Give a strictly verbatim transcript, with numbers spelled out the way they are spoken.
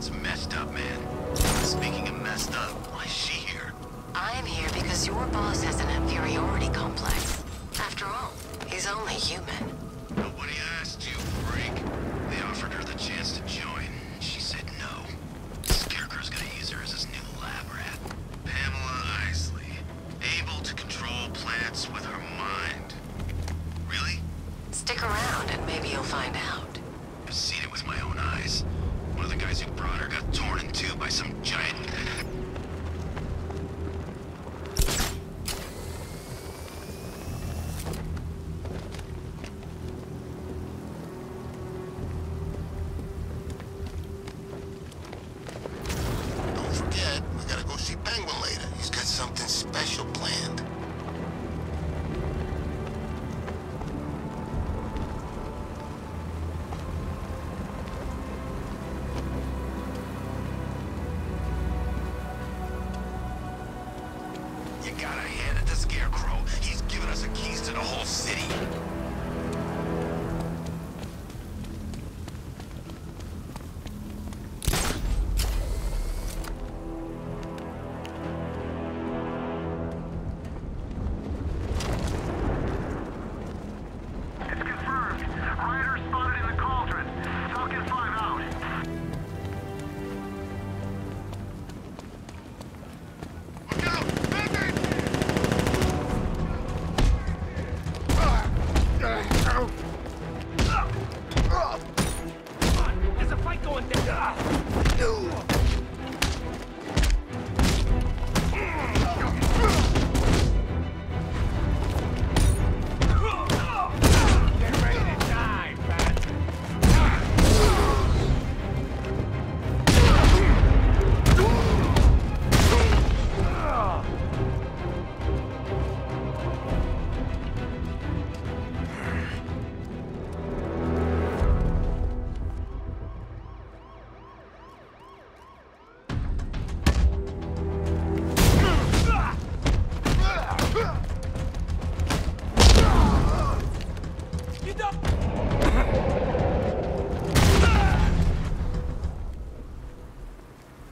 That's messed up, man. Speaking of messed up, why is she here? I'm here because your boss has an inferiority complex. After all, he's only human. Nobody asked you, freak. They offered her the chance to join. She said no. Scarecrow's gonna use her as his new lab rat. Pamela Isley, able to control plants with her mind. Really? Stick around and maybe you'll find out. I've seen it with my own eyes. One of the guys who brought her got torn in two by some giant